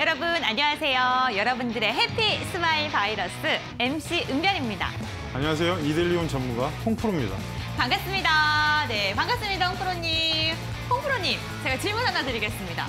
여러분 안녕하세요. 여러분들의 해피 스마일 바이러스 MC 은별입니다. 안녕하세요. 이델리온 전문가 홍프로입니다. 반갑습니다. 네, 반갑습니다. 홍프로님. 홍프로님, 제가 질문 하나 드리겠습니다.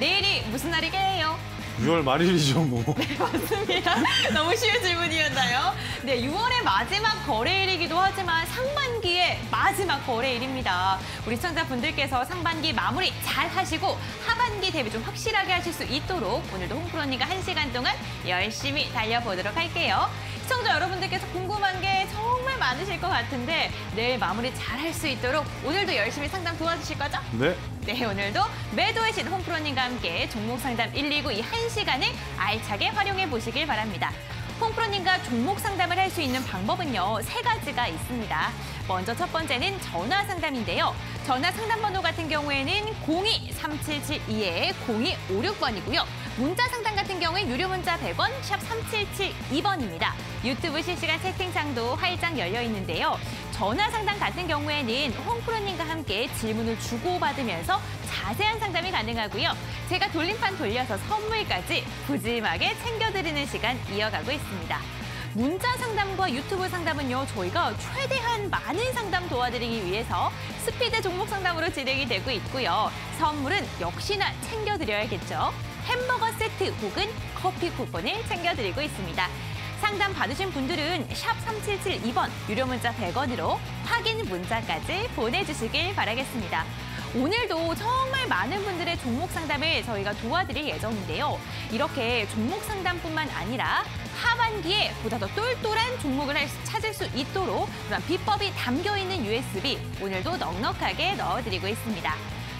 내일이 무슨 날이게요? 6월 말일이죠, 뭐. 네, 맞습니다. 너무 쉬운 질문이었나요? 네, 6월의 마지막 거래일이기도 하지만 상반기의 마지막 거래일입니다. 우리 시청자분들께서 상반기 마무리 잘 하시고 하반기 대비 좀 확실하게 하실 수 있도록 오늘도 홍프로님과 1시간 동안 열심히 달려보도록 할게요. 시청자 여러분들께서 궁금한 게 정말 많으실 것 같은데 내일 마무리 잘 할 수 있도록 오늘도 열심히 상담 도와주실 거죠? 네. 네, 오늘도 매도의 신 홍프로님과 함께 종목상담 129 이 1시간을 알차게 활용해 보시길 바랍니다. 홍프로님과 종목상담을 할 수 있는 방법은요, 3가지가 있습니다. 먼저 첫 번째는 전화상담인데요. 전화상담번호 같은 경우에는 02-3772-0256번이고요. 문자상담 같은 경우에 유료문자 100원, 샵 3772번입니다. 유튜브 실시간 채팅창도 활짝 열려 있는데요. 전화상담 같은 경우에는 홍프로님과 함께 질문을 주고받으면서 자세한 상담이 가능하고요. 제가 돌림판 돌려서 선물까지 푸짐하게 챙겨드리는 시간 이어가고 있습니다. 문자 상담과 유튜브 상담은요, 저희가 최대한 많은 상담 도와드리기 위해서 스피드 종목 상담으로 진행이 되고 있고요. 선물은 역시나 챙겨드려야겠죠. 햄버거 세트 혹은 커피 쿠폰을 챙겨드리고 있습니다. 상담 받으신 분들은 샵 3772번, 유료 문자 100원으로 확인 문자까지 보내주시길 바라겠습니다. 오늘도 정말 많은 분들의 종목 상담을 저희가 도와드릴 예정인데요. 이렇게 종목 상담뿐만 아니라 하반기에 보다 더 똘똘한 종목을 찾을 수 있도록 그런 비법이 담겨있는 USB 오늘도 넉넉하게 넣어드리고 있습니다.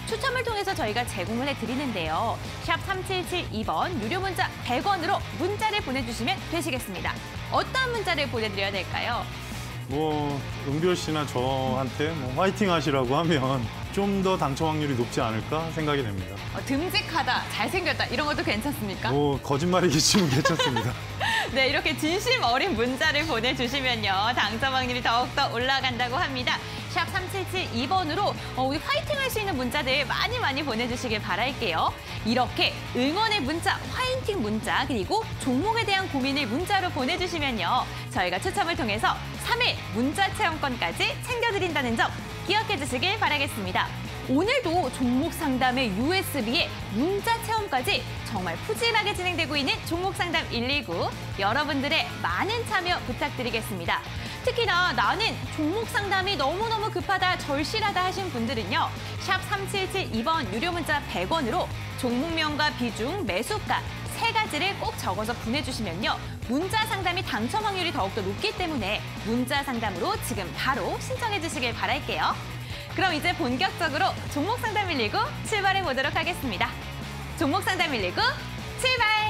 추첨을 통해서 저희가 제공을 해드리는데요. 샵 3772번 유료 문자 100원으로 문자를 보내주시면 되시겠습니다. 어떤 문자를 보내드려야 될까요? 뭐 은별 씨나 저한테 뭐 화이팅 하시라고 하면 좀 더 당첨 확률이 높지 않을까 생각이 됩니다. 듬직하다, 잘생겼다 이런 것도 괜찮습니까? 뭐 거짓말이겠지만 괜찮습니다. 네, 이렇게 진심 어린 문자를 보내주시면요, 당첨 확률이 더욱더 올라간다고 합니다. 샵 3772번으로 우리 화이팅 할 수 있는 문자들 많이 보내주시길 바랄게요. 이렇게 응원의 문자, 화이팅 문자, 그리고 종목에 대한 고민을 문자로 보내주시면요, 저희가 추첨을 통해서 3일 문자 체험권까지 챙겨드린다는 점 기억해 주시길 바라겠습니다. 오늘도 종목 상담의 USB에 문자 체험까지 정말 푸짐하게 진행되고 있는 종목 상담 129, 여러분들의 많은 참여 부탁드리겠습니다. 특히나 나는 종목 상담이 너무너무 급하다, 절실하다 하신 분들은요, 샵 3772번 유료 문자 100원으로 종목명과 비중, 매수가 3가지를 꼭 적어서 보내주시면요, 문자 상담이 당첨 확률이 더욱더 높기 때문에 문자 상담으로 지금 바로 신청해 주시길 바랄게요. 그럼 이제 본격적으로 종목 상담 129 출발해 보도록 하겠습니다. 종목 상담 129 출발!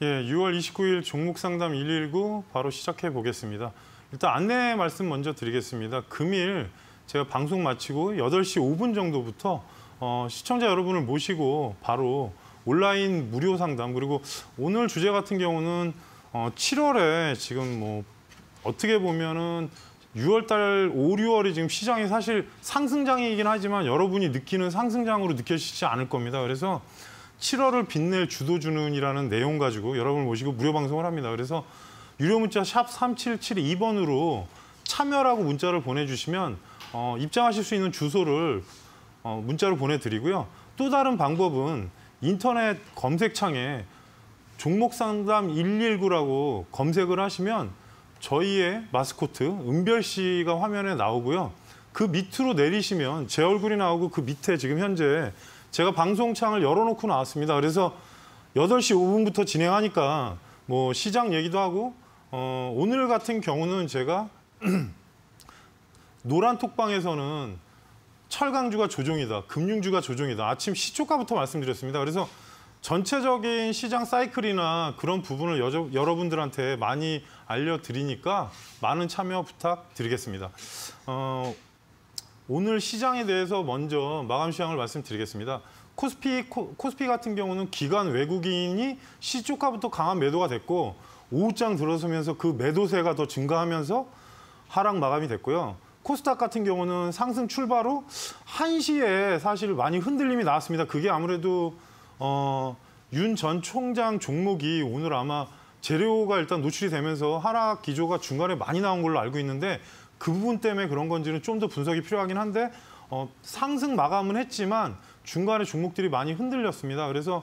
예, 6월 29일 종목상담 119 바로 시작해 보겠습니다. 일단 안내 말씀 먼저 드리겠습니다. 금일 제가 방송 마치고 8시 5분 정도부터 시청자 여러분을 모시고 바로 온라인 무료 상담, 그리고 오늘 주제 같은 경우는 7월에 지금 뭐 어떻게 보면은 6월달, 5, 6월이 지금 시장이 사실 상승장이긴 하지만 여러분이 느끼는 상승장으로 느껴지지 않을 겁니다. 그래서 7월을 빛낼 주도주는이라는 내용 가지고 여러분을 모시고 무료 방송을 합니다. 그래서 유료 문자 샵 3772번으로 참여라고 문자를 보내주시면 입장하실 수 있는 주소를 문자로 보내드리고요. 또 다른 방법은 인터넷 검색창에 종목상담 119라고 검색을 하시면 저희의 마스코트 은별 씨가 화면에 나오고요. 그 밑으로 내리시면 제 얼굴이 나오고 그 밑에 지금 현재 제가 방송창을 열어놓고 나왔습니다. 그래서 8시 5분부터 진행하니까 뭐 시장 얘기도 하고 오늘 같은 경우는 제가 노란 톡방에서는 철강주가 조종이다, 금융주가 조종이다. 아침 시초가부터 말씀드렸습니다. 그래서 전체적인 시장 사이클이나 그런 부분을 여러분들한테 많이 알려드리니까 많은 참여 부탁드리겠습니다. 오늘 시장에 대해서 먼저 마감 시황을 말씀드리겠습니다. 코스피 같은 경우는 기관 외국인이 시초가부터 강한 매도가 됐고 오후장 들어서면서 그 매도세가 더 증가하면서 하락 마감이 됐고요. 코스닥 같은 경우는 상승 출발 후 1시에 사실 많이 흔들림이 나왔습니다. 그게 아무래도 윤 전 총장 종목이 오늘 아마 재료가 일단 노출이 되면서 하락 기조가 중간에 많이 나온 걸로 알고 있는데 그 부분 때문에 그런 건지는 좀 더 분석이 필요하긴 한데 상승 마감은 했지만 중간에 종목들이 많이 흔들렸습니다. 그래서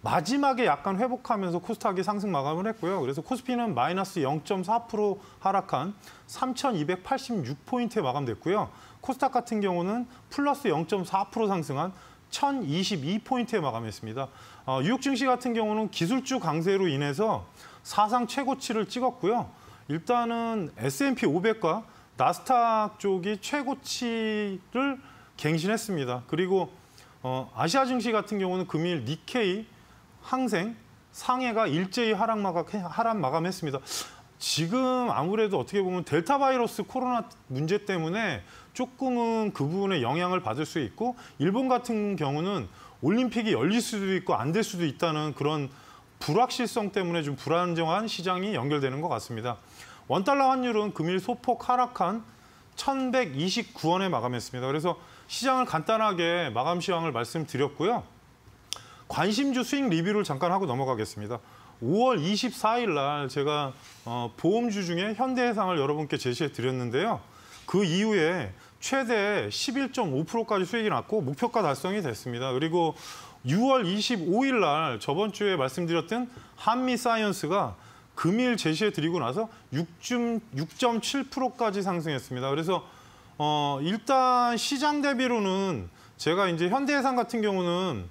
마지막에 약간 회복하면서 코스닥이 상승 마감을 했고요. 그래서 코스피는 마이너스 0.4% 하락한 3,286포인트에 마감됐고요. 코스닥 같은 경우는 플러스 0.4% 상승한 1,022포인트에 마감했습니다. 뉴욕 증시 같은 경우는 기술주 강세로 인해서 사상 최고치를 찍었고요. 일단은 S&P 500과 나스닥 쪽이 최고치를 갱신했습니다. 그리고 아시아 증시 같은 경우는 금일 니케이, 항생, 상해가 일제히 하락 마감했습니다. 지금 아무래도 어떻게 보면 델타 바이러스 코로나 문제 때문에 조금은 그 부분에 영향을 받을 수 있고 일본 같은 경우는 올림픽이 열릴 수도 있고 안 될 수도 있다는 그런 불확실성 때문에 좀 불안정한 시장이 연결되는 것 같습니다. 원달러 환율은 금일 소폭 하락한 1,129원에 마감했습니다. 그래서 시장을 간단하게 마감 시황을 말씀드렸고요. 관심주 수익 리뷰를 잠깐 하고 넘어가겠습니다. 5월 24일 날 제가 보험주 중에 현대해상을 여러분께 제시해 드렸는데요. 그 이후에 최대 11.5%까지 수익이 났고 목표가 달성이 됐습니다. 그리고 6월 25일 날 저번 주에 말씀드렸던 한미사이언스가 금일 제시해 드리고 나서 6.7%까지 상승했습니다. 그래서 일단 시장 대비로는 제가 이제 현대해상 같은 경우는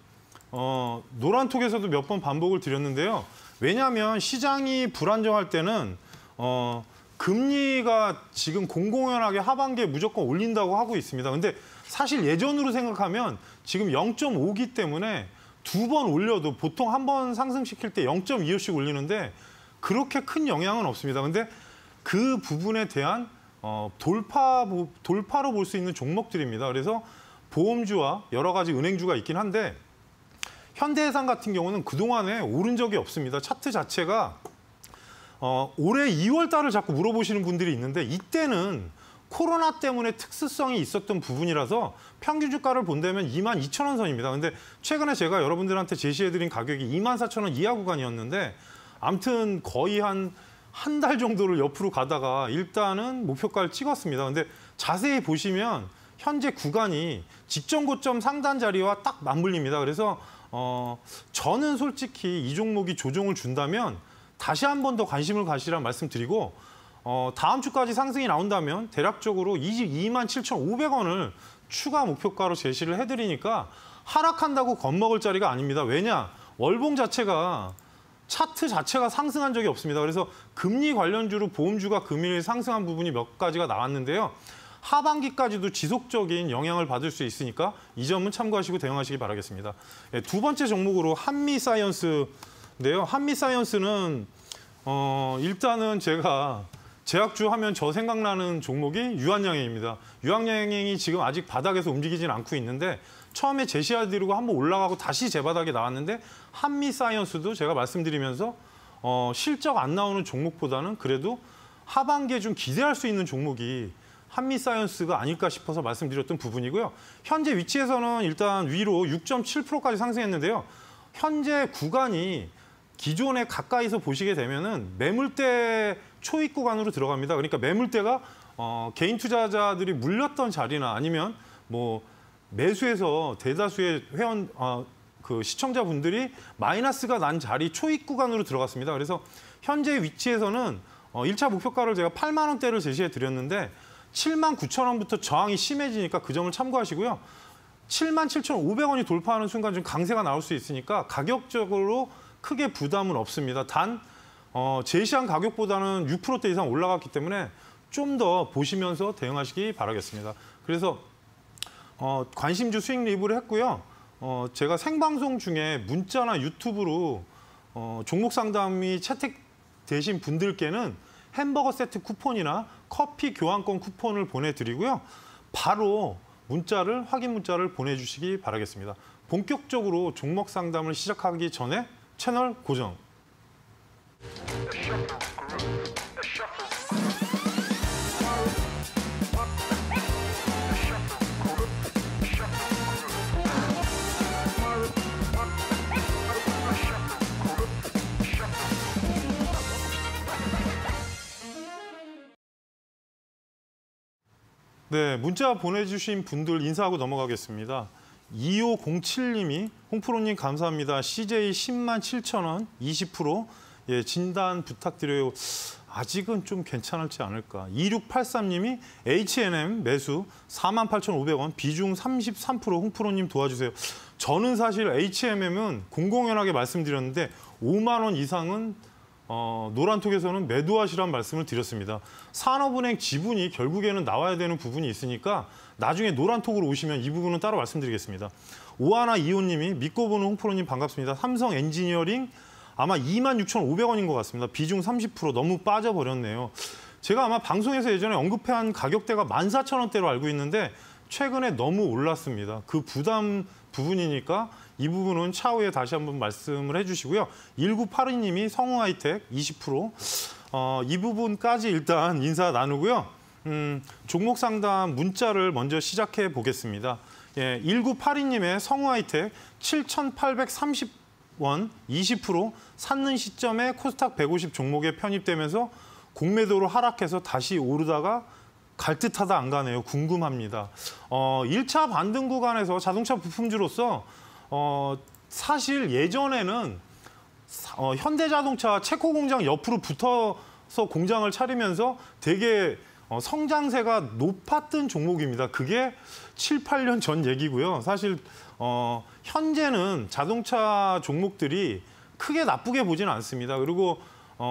노란톡에서도 몇 번 반복을 드렸는데요. 왜냐하면 시장이 불안정할 때는 금리가 지금 공공연하게 하반기에 무조건 올린다고 하고 있습니다. 근데 사실 예전으로 생각하면 지금 0.5기 때문에 두 번 올려도 보통 한 번 상승시킬 때 0.25씩 올리는데 그렇게 큰 영향은 없습니다. 근데 그 부분에 대한 돌파로 볼 수 있는 종목들입니다. 그래서 보험주와 여러 가지 은행주가 있긴 한데 현대해상 같은 경우는 그동안에 오른 적이 없습니다. 차트 자체가 올해 2월 달을 자꾸 물어보시는 분들이 있는데 이때는 코로나 때문에 특수성이 있었던 부분이라서 평균 주가를 본다면 22,000원 선입니다. 근데 최근에 제가 여러분들한테 제시해드린 가격이 24,000원 이하 구간이었는데 아무튼 거의 한 달 정도를 옆으로 가다가 일단은 목표가를 찍었습니다. 근데 자세히 보시면 현재 구간이 직전 고점 상단 자리와 딱 맞물립니다. 그래서 저는 솔직히 이 종목이 조정을 준다면 다시 한 번 더 관심을 가시란 말씀드리고 다음 주까지 상승이 나온다면 대략적으로 27,500원을 추가 목표가로 제시를 해드리니까 하락한다고 겁먹을 자리가 아닙니다. 왜냐? 월봉 자체가 차트 자체가 상승한 적이 없습니다. 그래서 금리 관련주로 보험주가 금일 상승한 부분이 몇 가지가 나왔는데요. 하반기까지도 지속적인 영향을 받을 수 있으니까 이 점은 참고하시고 대응하시기 바라겠습니다. 두 번째 종목으로 한미사이언스인데요. 한미사이언스는 일단은 제가 제약주 하면 저 생각나는 종목이 유한양행입니다. 유한양행이 지금 아직 바닥에서 움직이진 않고 있는데 처음에 제시해드리고 한번 올라가고 다시 재바닥에 나왔는데 한미사이언스도 제가 말씀드리면서 실적 안 나오는 종목보다는 그래도 하반기에 좀 기대할 수 있는 종목이 한미사이언스가 아닐까 싶어서 말씀드렸던 부분이고요. 현재 위치에서는 일단 위로 6.7%까지 상승했는데요. 현재 구간이 기존에 가까이서 보시게 되면은 매물대 초입 구간으로 들어갑니다. 그러니까 매물대가 개인 투자자들이 물렸던 자리나 아니면 뭐 매수해서 대다수의 회원 그 시청자분들이 마이너스가 난 자리 초입 구간으로 들어갔습니다. 그래서 현재 위치에서는 1차 목표가를 제가 8만 원대를 제시해 드렸는데 7만 9천 원부터 저항이 심해지니까 그 점을 참고하시고요. 7만 7,500원이 돌파하는 순간 좀 강세가 나올 수 있으니까 가격적으로 크게 부담은 없습니다. 단 제시한 가격보다는 6%대 이상 올라갔기 때문에 좀 더 보시면서 대응하시기 바라겠습니다. 그래서 관심주 수익 리뷰를 했고요. 제가 생방송 중에 문자나 유튜브로 종목 상담이 채택되신 분들께는 햄버거 세트 쿠폰이나 커피 교환권 쿠폰을 보내드리고요. 바로 확인 문자를 보내주시기 바라겠습니다. 본격적으로 종목 상담을 시작하기 전에 채널 고정. 네, 문자 보내주신 분들 인사하고 넘어가겠습니다. 2507님이 홍프로님 감사합니다. CJ 10만 7천 원 20%. 예, 진단 부탁드려요. 아직은 좀 괜찮을지 않을까. 2683님이 HMM 매수 4만 8,500원 비중 33% 홍프로님 도와주세요. 저는 사실 HMM은 공공연하게 말씀드렸는데 5만 원 이상은 노란톡에서는 매도하시란 말씀을 드렸습니다. 산업은행 지분이 결국에는 나와야 되는 부분이 있으니까 나중에 노란톡으로 오시면 이 부분은 따로 말씀드리겠습니다. 오하나 이호님이 믿고 보는 홍프로님 반갑습니다. 삼성엔지니어링 아마 26,500원인 것 같습니다. 비중 30% 너무 빠져버렸네요. 제가 아마 방송에서 예전에 언급한 가격대가 14,000원대로 알고 있는데 최근에 너무 올랐습니다. 그 부담 부분이니까 이 부분은 차후에 다시 한번 말씀을 해주시고요. 1982님이 성우하이텍 20%. 이 부분까지 일단 인사 나누고요. 종목 상담 문자를 먼저 시작해 보겠습니다. 예, 1982님의 성우하이텍 7,830원 20% 샀는 시점에 코스닥 150 종목에 편입되면서 공매도로 하락해서 다시 오르다가 갈 듯하다 안 가네요. 궁금합니다. 1차 반등 구간에서 자동차 부품주로서 사실 예전에는 현대자동차 체코 공장 옆으로 붙어서 공장을 차리면서 되게 성장세가 높았던 종목입니다. 그게 7, 8년 전 얘기고요. 사실 현재는 자동차 종목들이 크게 나쁘게 보지는 않습니다. 그리고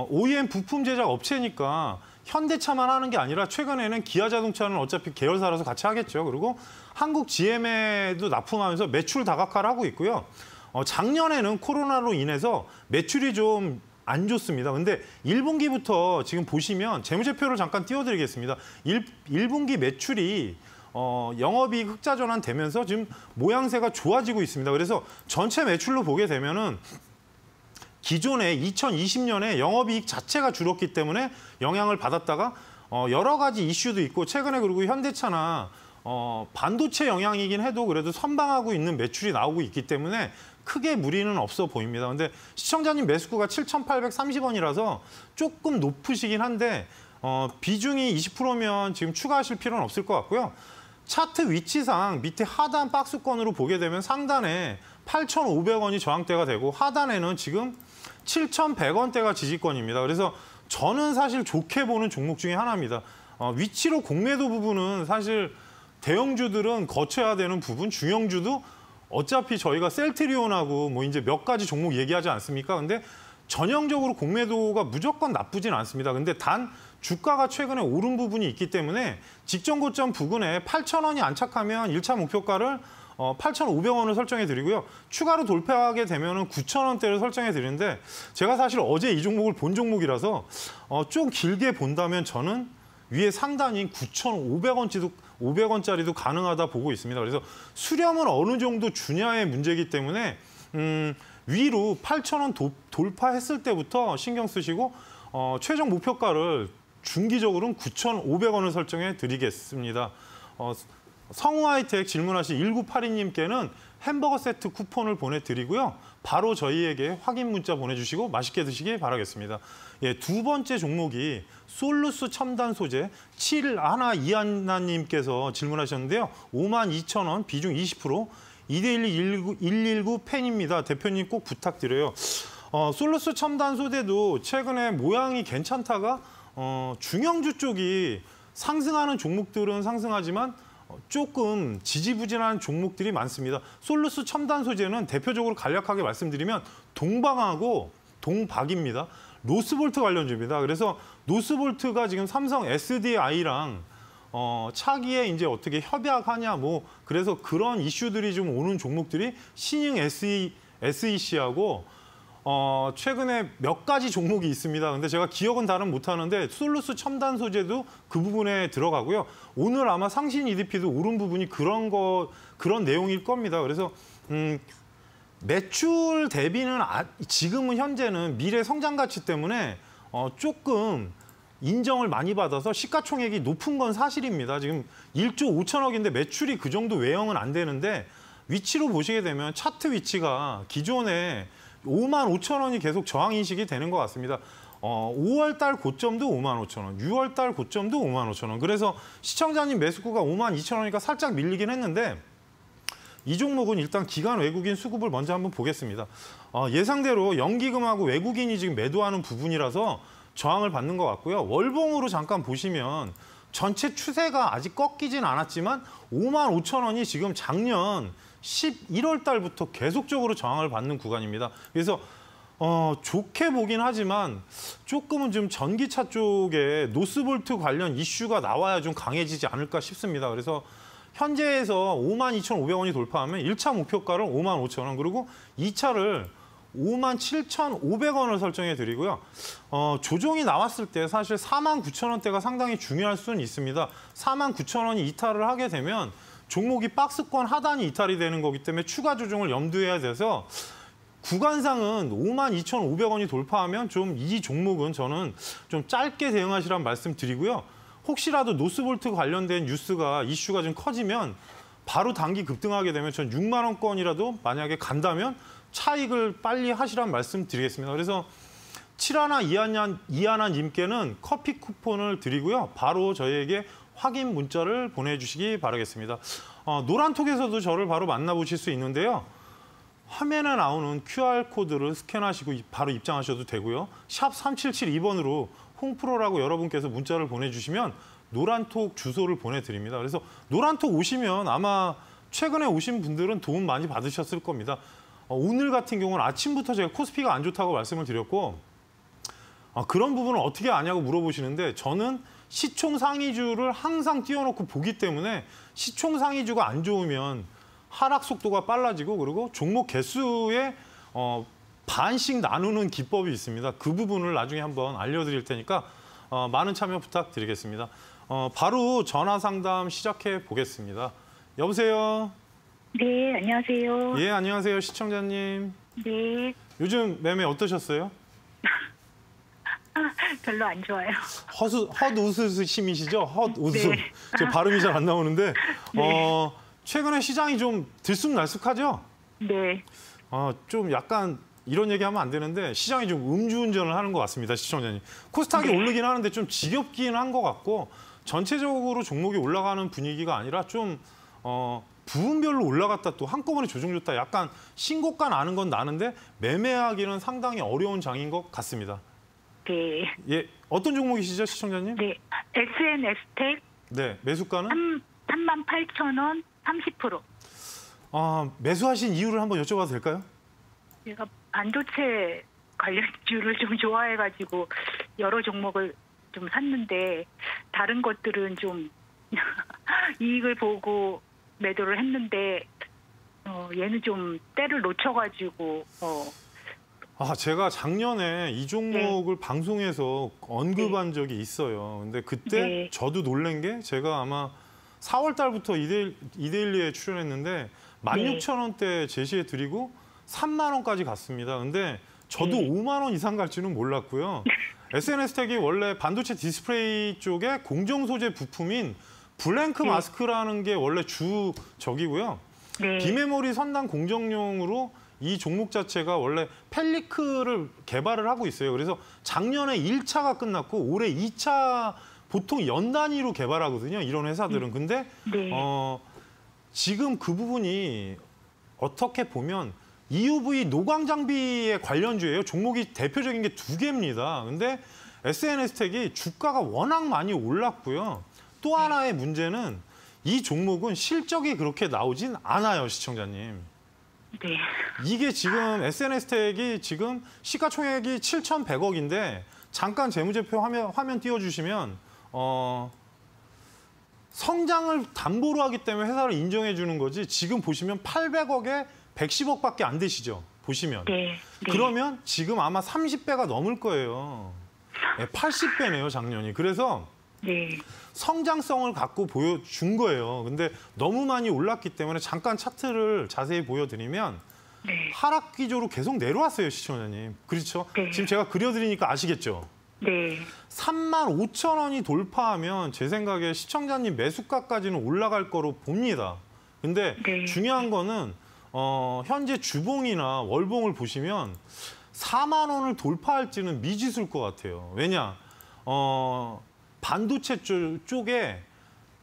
OEM 부품 제작 업체니까 현대차만 하는 게 아니라 최근에는 기아 자동차는 어차피 계열사라서 같이 하겠죠. 그리고 한국 GM에도 납품하면서 매출 다각화를 하고 있고요. 작년에는 코로나로 인해서 매출이 좀 안 좋습니다. 근데 1분기부터 지금 보시면 재무제표를 잠깐 띄워드리겠습니다. 1분기 매출이 영업이익 흑자 전환되면서 지금 모양새가 좋아지고 있습니다. 그래서 전체 매출로 보게 되면은 기존에 2020년에 영업이익 자체가 줄었기 때문에 영향을 받았다가 여러 가지 이슈도 있고 최근에 그리고 현대차나 반도체 영향이긴 해도 그래도 선방하고 있는 매출이 나오고 있기 때문에 크게 무리는 없어 보입니다. 근데 시청자님 매수구가 7,830원이라서 조금 높으시긴 한데 비중이 20%면 지금 추가하실 필요는 없을 것 같고요. 차트 위치상 밑에 하단 박스권으로 보게 되면 상단에 8,500원이 저항대가 되고 하단에는 지금 7,100원대가 지지권입니다. 그래서 저는 사실 좋게 보는 종목 중에 하나입니다. 위치로 공매도 부분은 사실 대형주들은 거쳐야 되는 부분, 중형주도 어차피 저희가 셀트리온하고 뭐 이제 몇 가지 종목 얘기하지 않습니까? 근데 전형적으로 공매도가 무조건 나쁘진 않습니다. 근데 단 주가가 최근에 오른 부분이 있기 때문에 직전 고점 부근에 8,000원이 안착하면 1차 목표가를 8,500원을 설정해 드리고요. 추가로 돌파하게 되면은 9,000원대를 설정해 드리는데 제가 사실 어제 이 종목을 본 종목이라서 좀 길게 본다면 저는 위에 상단인 9,500원짜리도 가능하다 보고 있습니다. 그래서 수렴은 어느 정도 주냐의 문제이기 때문에 위로 8,000원 돌파했을 때부터 신경 쓰시고 최종 목표가를 중기적으로는 9,500원을 설정해 드리겠습니다. 성우하이텍 질문하신 1982님께는 햄버거 세트 쿠폰을 보내드리고요. 바로 저희에게 확인 문자 보내주시고 맛있게 드시길 바라겠습니다. 예, 두 번째 종목이 솔루스 첨단소재 7121님께서 질문하셨는데요. 52,000원 비중 20%, 2대1 119 팬입니다. 대표님 꼭 부탁드려요. 솔루스 첨단소재도 최근에 모양이 괜찮다가 중형주 쪽이 상승하는 종목들은 상승하지만 조금 지지부진한 종목들이 많습니다. 솔루스 첨단 소재는 대표적으로 간략하게 말씀드리면 동방하고 동박입니다. 노스볼트 관련주입니다. 그래서 노스볼트가 지금 삼성 SDI랑 차기에 이제 어떻게 협약하냐 그래서 그런 이슈들이 좀 오는 종목들이 신흥 SEC하고 최근에 몇 가지 종목이 있습니다. 근데 제가 기억은 다는 못하는데 솔루스 첨단 소재도 그 부분에 들어가고요. 오늘 아마 상신 EDP도 오른 부분이 그런 내용일 겁니다. 그래서 매출 대비는 지금은 현재는 미래 성장 가치 때문에 조금 인정을 많이 받아서 시가총액이 높은 건 사실입니다. 지금 1조 5천억인데 매출이 그 정도 외형은 안 되는데 위치로 보시게 되면 차트 위치가 기존에 55,000원이 계속 저항인식이 되는 것 같습니다. 5월 달 고점도 55,000원, 6월 달 고점도 55,000원. 그래서 시청자님 매수구가 52,000원이니까 살짝 밀리긴 했는데 이 종목은 일단 기관 외국인 수급을 먼저 한번 보겠습니다. 예상대로 연기금하고 외국인이 지금 매도하는 부분이라서 저항을 받는 것 같고요. 월봉으로 잠깐 보시면 전체 추세가 아직 꺾이진 않았지만 55,000원이 지금 작년 11월 달부터 계속적으로 저항을 받는 구간입니다. 그래서 좋게 보긴 하지만 조금은 좀 전기차 쪽에 노스볼트 관련 이슈가 나와야 좀 강해지지 않을까 싶습니다. 그래서 현재에서 52,500원이 돌파하면 1차 목표가를 55,000원 그리고 2차를 57,500원을 설정해 드리고요. 조정이 나왔을 때 사실 49,000원대가 상당히 중요할 수는 있습니다. 49,000원이 이탈을 하게 되면 종목이 박스권 하단이 이탈이 되는 거기 때문에 추가 조정을 염두해야 돼서 구간상은 52,500원이 돌파하면 좀 이 종목은 저는 좀 짧게 대응하시란 말씀드리고요. 혹시라도 노스볼트 관련된 이슈가 좀 커지면 바로 단기 급등하게 되면 전 6만 원권이라도 만약에 간다면 차익을 빨리 하시란 말씀드리겠습니다. 그래서 칠하나 이하나님께는 커피 쿠폰을 드리고요. 바로 저희에게 확인 문자를 보내주시기 바라겠습니다. 노란톡에서도 저를 바로 만나보실 수 있는데요. 화면에 나오는 QR코드를 스캔하시고 바로 입장하셔도 되고요. 샵 3772번으로 홍프로라고 여러분께서 문자를 보내주시면 노란톡 주소를 보내드립니다. 그래서 노란톡 오시면 아마 최근에 오신 분들은 도움 많이 받으셨을 겁니다. 오늘 같은 경우는 아침부터 제가 코스피가 안 좋다고 말씀을 드렸고 그런 부분을 어떻게 아냐고 물어보시는데 저는 시총 상위주를 항상 띄워놓고 보기 때문에 시총 상위주가 안 좋으면 하락 속도가 빨라지고 그리고 종목 개수의 반씩 나누는 기법이 있습니다. 그 부분을 나중에 한번 알려드릴 테니까 많은 참여 부탁드리겠습니다. 바로 전화 상담 시작해 보겠습니다. 여보세요? 네, 안녕하세요. 예, 안녕하세요, 시청자님. 네. 요즘 매매 어떠셨어요? 별로 안 좋아요. 헛웃음이시죠? 헛웃음. 네. 제 발음이 잘 안 나오는데 네. 최근에 시장이 좀 들쑥날쑥하죠? 네. 좀 약간 이런 얘기하면 안 되는데 시장이 좀 음주운전을 하는 것 같습니다, 시청자님. 코스닥이 네. 오르긴 하는데 좀 지겹긴 한 것 같고 전체적으로 종목이 올라가는 분위기가 아니라 좀 부분별로 올라갔다 또 한꺼번에 조정줬다 약간 신고가 나는 건 나는데 매매하기는 상당히 어려운 장인 것 같습니다. 네. 예, 어떤 종목이시죠, 시청자님? 네, SNS택. 네, 매수가는? 38,000원, 30%. 매수하신 이유를 한번 여쭤봐도 될까요? 제가 반도체 관련주를 좀 좋아해가지고 여러 종목을 좀 샀는데 다른 것들은 좀 이익을 보고 매도를 했는데 얘는 좀 때를 놓쳐가지고 아, 제가 작년에 이 종목을 방송에서 언급한 적이 있어요. 근데 그때 저도 놀란 게 제가 아마 4월 달부터 이데일리에 출연했는데 16,000원대 제시해드리고 3만 원까지 갔습니다. 근데 저도 5만 원 이상 갈 줄은 몰랐고요. SNS택이 원래 반도체 디스플레이 쪽에 공정 소재 부품인 블랭크 마스크라는 게 원래 주 적이고요. 비메모리 선단 공정용으로 이 종목 자체가 원래 펠리크를 개발을 하고 있어요. 그래서 작년에 1차가 끝났고 올해 2차 보통 연 단위로 개발하거든요. 이런 회사들은. 근데 지금 그 부분이 어떻게 보면 EUV 노광 장비에 관련주예요. 종목이 대표적인 게 2개입니다. 근데 SNS택이 주가가 워낙 많이 올랐고요. 또 하나의 문제는 이 종목은 실적이 그렇게 나오진 않아요, 시청자님. 네. 이게 지금 SNS택이 지금 시가총액이 7,100억인데 잠깐 재무제표 화면 띄워주시면 성장을 담보로 하기 때문에 회사를 인정해 주는 거지 지금 보시면 800억에 110억밖에 안 되시죠? 보시면. 네. 그러면 지금 아마 30배가 넘을 거예요. 네, 80배네요, 작년이. 그래서 성장성을 갖고 보여준 거예요. 근데 너무 많이 올랐기 때문에 잠깐 차트를 자세히 보여드리면 하락 기조로 계속 내려왔어요, 시청자님. 그렇죠? 지금 제가 그려드리니까 아시겠죠? 35,000원이 돌파하면 제 생각에 시청자님 매수가까지는 올라갈 거로 봅니다. 근데 중요한 거는 현재 주봉이나 월봉을 보시면 4만 원을 돌파할지는 미지수일 것 같아요. 왜냐? 반도체 쪽에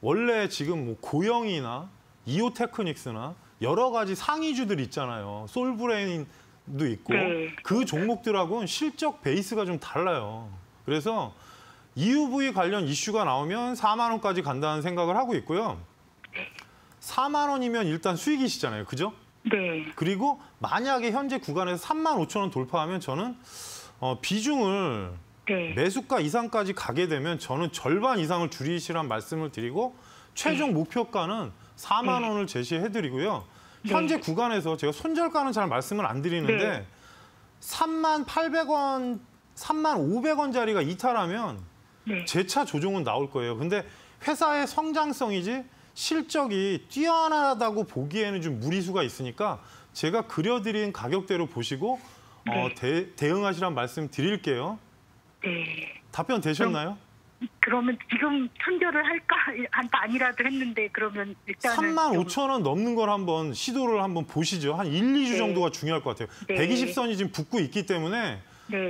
원래 지금 뭐 고영이나 이오테크닉스나 여러 가지 상위주들 있잖아요. 솔브레인도 있고 그 종목들하고는 실적 베이스가 좀 달라요. 그래서 EUV 관련 이슈가 나오면 4만 원까지 간다는 생각을 하고 있고요. 4만 원이면 일단 수익이시잖아요. 그죠? 네. 그리고 만약에 현재 구간에서 35,000원 돌파하면 저는 비중을 매수가 이상까지 가게 되면 저는 절반 이상을 줄이시란 말씀을 드리고 최종 목표가는 4만 원을 제시해드리고요. 현재 구간에서 제가 손절가는 잘 말씀을 안 드리는데 38,000원, 35,000원짜리가 이탈하면 재차 조정은 나올 거예요. 근데 회사의 성장성이지 실적이 뛰어나다고 보기에는 좀 무리수가 있으니까 제가 그려드린 가격대로 보시고 대응하시란 말씀 드릴게요. 네. 답변 되셨나요? 그러면 지금 손절을 할까? 반이라도 했는데 그러면 일단은 35,000원 넘는 걸 한번 시도를 한번 보시죠. 한 1, 2주 정도가 중요할 것 같아요. 120선이 지금 붙고 있기 때문에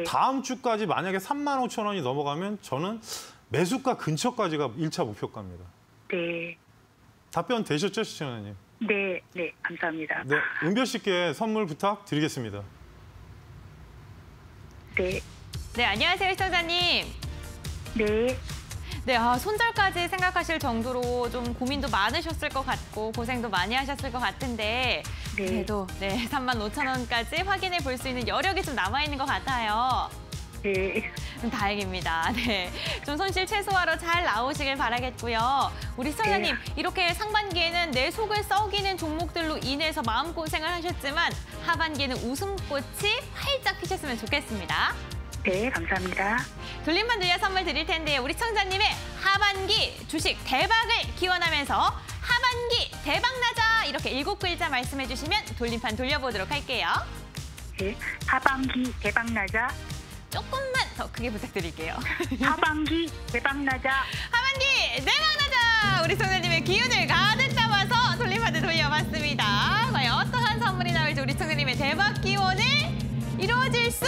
다음 주까지 만약에 35,000원이 넘어가면 저는 매수가 근처까지가 1차 목표가입니다. 네. 답변 되셨죠, 시청자님? 네, 네, 감사합니다. 네, 은별 씨께 선물 부탁드리겠습니다. 네. 네, 안녕하세요, 시청자님. 네. 네, 손절까지 생각하실 정도로 좀 고민도 많으셨을 것 같고 고생도 많이 하셨을 것 같은데 그래도 35,000원까지 확인해 볼 수 있는 여력이 좀 남아있는 것 같아요. 네. 다행입니다. 네, 좀 손실 최소화로 잘 나오시길 바라겠고요. 우리 시청자님, 이렇게 상반기에는 내 속을 썩이는 종목들로 인해서 마음고생을 하셨지만 하반기에는 웃음꽃이 활짝 피셨으면 좋겠습니다. 네, 감사합니다. 돌림판 돌려 선물 드릴 텐데요. 우리 시청자님의 하반기 주식 대박을 기원하면서 하반기 대박나자 이렇게 7글자 말씀해 주시면 돌림판 돌려보도록 할게요. 네, 하반기 대박나자. 조금만 더 크게 부탁드릴게요. 하반기 대박나자. 하반기 대박나자. 우리 시청자님의 기운을 가득 담아서 돌림판을 돌려봤습니다. 과연 어떠한 선물이 나올지 우리 시청자님의 대박 기원을 이루어질 수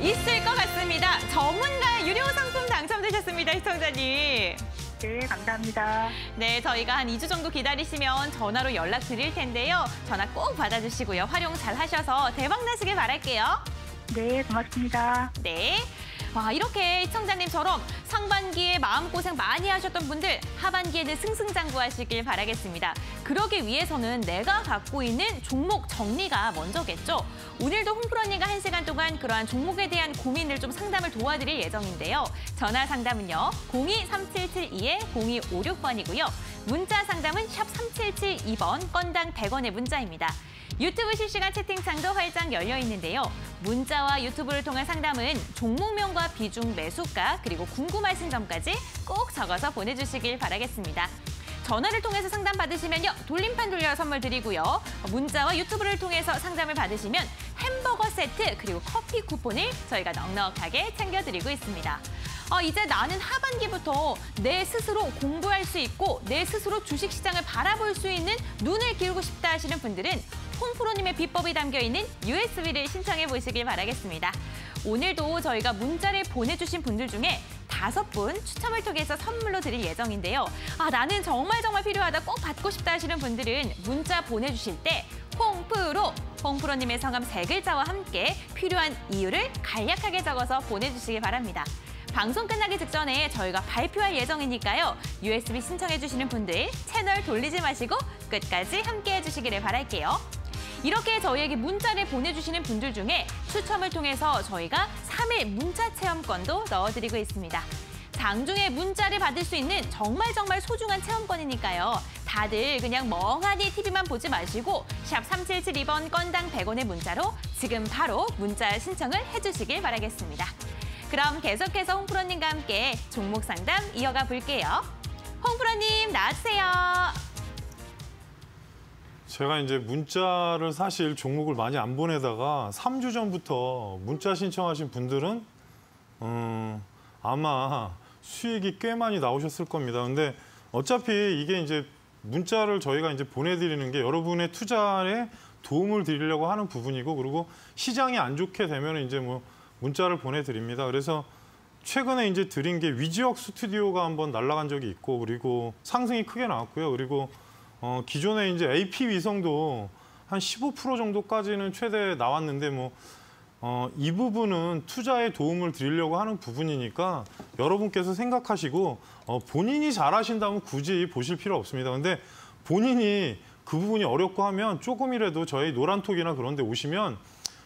있을 것 같습니다. 전문가의 유료 상품 당첨되셨습니다, 시청자님. 네, 감사합니다. 네, 저희가 한 2주 정도 기다리시면 전화로 연락드릴 텐데요. 전화 꼭 받아주시고요. 활용 잘 하셔서 대박나시길 바랄게요. 네, 고맙습니다. 네, 와, 이렇게 시청자님처럼 상반기에 마음고생 많이 하셨던 분들 하반기에는 승승장구하시길 바라겠습니다. 그러기 위해서는 내가 갖고 있는 종목 정리가 먼저겠죠. 오늘도 홍프로님과 1시간 동안 그러한 종목에 대한 고민을 좀 상담을 도와드릴 예정인데요. 전화 상담은요, 023772-0256번이고요. 문자 상담은 샵 3772번, 건당 100원의 문자입니다. 유튜브 실시간 채팅창도 활짝 열려 있는데요. 문자와 유튜브를 통한 상담은 종목명과 비중, 매수가, 그리고 궁금하신 점까지 꼭 적어서 보내주시길 바라겠습니다. 전화를 통해서 상담 받으시면요, 돌림판 돌려 선물 드리고요. 문자와 유튜브를 통해서 상담을 받으시면 햄버거 세트, 그리고 커피 쿠폰을 저희가 넉넉하게 챙겨드리고 있습니다. 이제 나는 하반기부터 내 스스로 공부할 수 있고 내 스스로 주식시장을 바라볼 수 있는 눈을 기울고 싶다 하시는 분들은 홍프로님의 비법이 담겨있는 USB를 신청해 보시길 바라겠습니다. 오늘도 저희가 문자를 보내주신 분들 중에 5분 추첨을 통해서 선물로 드릴 예정인데요. 나는 정말 필요하다, 꼭 받고 싶다 하시는 분들은 문자 보내주실 때 홍프로, 홍프로님의 성함 3글자와 함께 필요한 이유를 간략하게 적어서 보내주시길 바랍니다. 방송 끝나기 직전에 저희가 발표할 예정이니까요. USB 신청해주시는 분들 채널 돌리지 마시고 끝까지 함께해 주시기를 바랄게요. 이렇게 저희에게 문자를 보내주시는 분들 중에 추첨을 통해서 저희가 3일 문자 체험권도 넣어드리고 있습니다. 장중에 문자를 받을 수 있는 정말 소중한 체험권이니까요. 다들 그냥 멍하니 TV만 보지 마시고 샵 3772번 건당 100원의 문자로 지금 바로 문자 신청을 해주시길 바라겠습니다. 그럼 계속해서 홍프로님과 함께 종목 상담 이어가 볼게요. 홍프로님 나와주세요. 제가 이제 문자를 사실 종목을 많이 안 보내다가 3주 전부터 문자 신청하신 분들은 아마 수익이 꽤 많이 나오셨을 겁니다. 근데 어차피 이게 이제 문자를 저희가 이제 보내드리는 게 여러분의 투자에 도움을 드리려고 하는 부분이고, 그리고 시장이 안 좋게 되면 이제 뭐 문자를 보내드립니다. 그래서 최근에 이제 드린 게 위지역 스튜디오가 한번 날아간 적이 있고, 그리고 상승이 크게 나왔고요. 그리고 기존에 이제 AP 위성도 한 15% 정도까지는 최대 나왔는데, 뭐, 이 부분은 투자에 도움을 드리려고 하는 부분이니까 여러분께서 생각하시고, 본인이 잘하신다면 굳이 보실 필요 없습니다. 근데 본인이 그 부분이 어렵고 하면 조금이라도 저희 노란톡이나 그런 데 오시면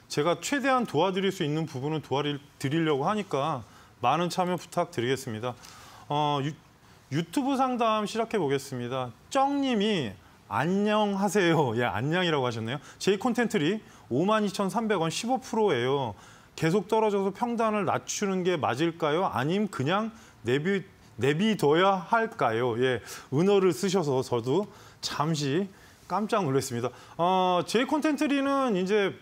제가 최대한 도와드릴 수 있는 부분은 도와드리려고 하니까 많은 참여 부탁드리겠습니다. 유튜브 상담 시작해 보겠습니다. 쩡님이 안녕하세요. 예, 안녕이라고 하셨네요. 제이콘텐트리 52,300원 15%예요. 계속 떨어져서 평단을 낮추는 게 맞을까요? 아님 그냥 내비둬야 할까요? 예, 은어를 쓰셔서 저도 잠시 깜짝 놀랐습니다. 제이콘텐트리는 이제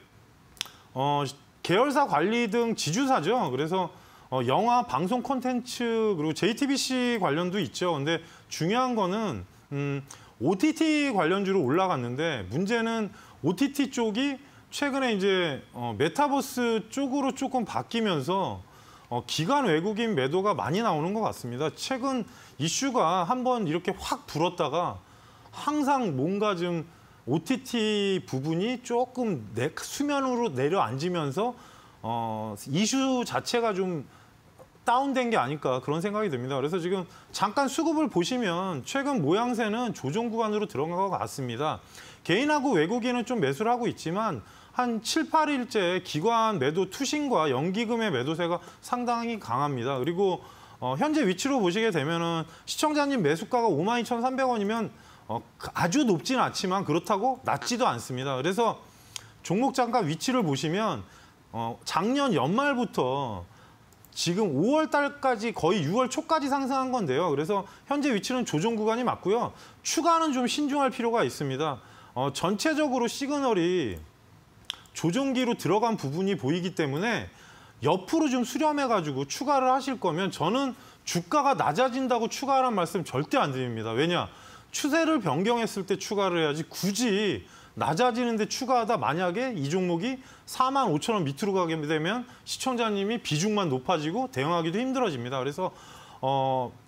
계열사 관리 등 지주사죠. 그래서 영화, 방송 콘텐츠, 그리고 JTBC 관련도 있죠. 근데 중요한 거는 OTT 관련주로 올라갔는데, 문제는 OTT 쪽이 최근에 이제 메타버스 쪽으로 조금 바뀌면서 기관 외국인 매도가 많이 나오는 것 같습니다. 최근 이슈가 한번 이렇게 확 불었다가 항상 뭔가 좀 OTT 부분이 조금 수면으로 내려앉으면서 이슈 자체가 좀 다운된 게 아닐까 그런 생각이 듭니다. 그래서 지금 잠깐 수급을 보시면 최근 모양새는 조정 구간으로 들어간 것 같습니다. 개인하고 외국인은 좀 매수를 하고 있지만 한 7, 8일째 기관 매도 투신과 연기금의 매도세가 상당히 강합니다. 그리고 현재 위치로 보시게 되면은 시청자님 매수가가 52,300원이면 아주 높진 않지만 그렇다고 낮지도 않습니다. 그래서 종목 잠깐 위치를 보시면 작년 연말부터 지금 5월 달까지 거의 6월 초까지 상승한 건데요. 그래서 현재 위치는 조정 구간이 맞고요. 추가는 좀 신중할 필요가 있습니다. 전체적으로 시그널이 조정기로 들어간 부분이 보이기 때문에 옆으로 좀 수렴해가지고 추가를 하실 거면, 저는 주가가 낮아진다고 추가하라는 말씀 절대 안 드립니다. 왜냐? 추세를 변경했을 때 추가를 해야지, 굳이 낮아지는데 추가하다 만약에 이 종목이 45,000원 밑으로 가게 되면 시청자님이 비중만 높아지고 대응하기도 힘들어집니다. 그래서